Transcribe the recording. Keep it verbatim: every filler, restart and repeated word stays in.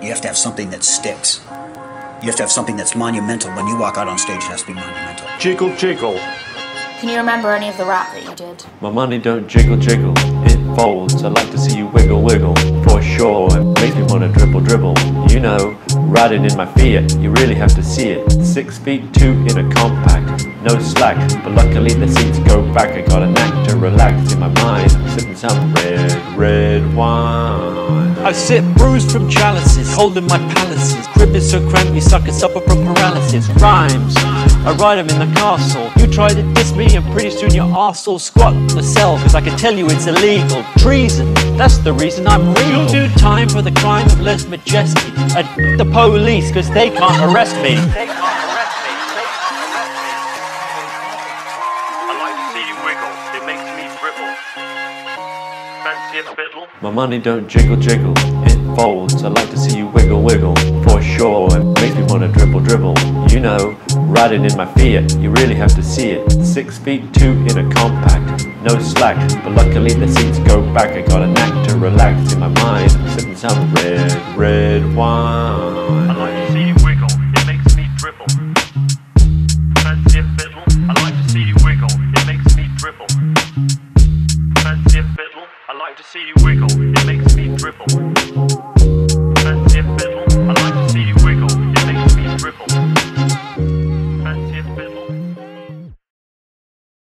You have to have something that sticks. You have to have something that's monumental. When you walk out on stage, it has to be monumental. Jiggle, jiggle. Can you remember any of the rap that you did? My money don't jiggle, jiggle. It folds. I'd like to see you wiggle, wiggle. For sure, it makes me want to dribble, dribble. You know, riding in my Fiat, you really have to see it. Six feet two in a compact, no slack. But luckily the seats go back. I got a knack to relax in my mind. Sipping some red, red wine. I sip brews from chalices, holding my palaces. Crib is so cramped, you suckers suffer from paralysis. Rhymes, I ride them in the castle. You try to diss me and pretty soon your arsehole squat in the cell. Cause I can tell you it's illegal. Treason, that's the reason I'm real. You'll do time for the crime of less majesty. I d the police cause they can't arrest me. They can't arrest me. I like to see you wiggle, it makes me dribble. Fancy a fiddle? My money don't jiggle jiggle, it folds. I like to see you wiggle wiggle. For sure, it makes me want to dribble dribble. You know, riding in my Fiat, you really have to see it. Six feet two in a compact, no slack. But luckily the seats go back. I got a knack to relax in my mind. Sipping some red, red wine.